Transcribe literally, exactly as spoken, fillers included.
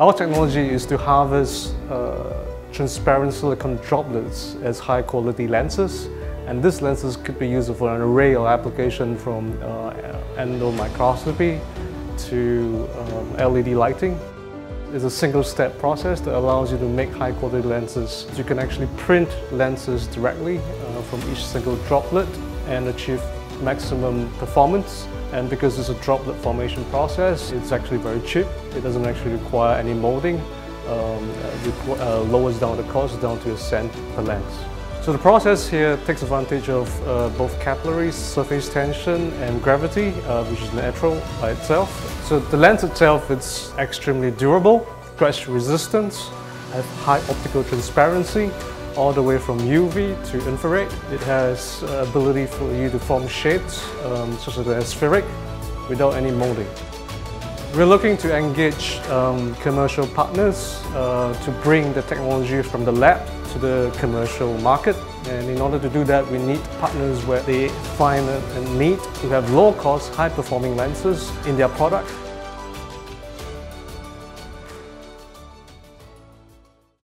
Our technology is to harvest uh, transparent silicon droplets as high quality lenses, and these lenses could be used for an array of applications from uh, endomicroscopy to um, L E D lighting. It's a single step process that allows you to make high quality lenses. You can actually print lenses directly uh, from each single droplet and achieve maximum performance, and because it's a droplet formation process, it's actually very cheap. It doesn't actually require any molding. Um, it uh, lowers down the cost down to a cent per lens. So the process here takes advantage of uh, both capillaries, surface tension and gravity, uh, which is natural by itself. So the lens itself is extremely durable, scratch resistance, has high optical transparency, all the way from U V to infrared. It has uh, ability for you to form shapes, um, such as the spheric, without any molding. We're looking to engage um, commercial partners uh, to bring the technology from the lab to the commercial market. And in order to do that, we need partners where they find a need to have low-cost, high-performing lenses in their product.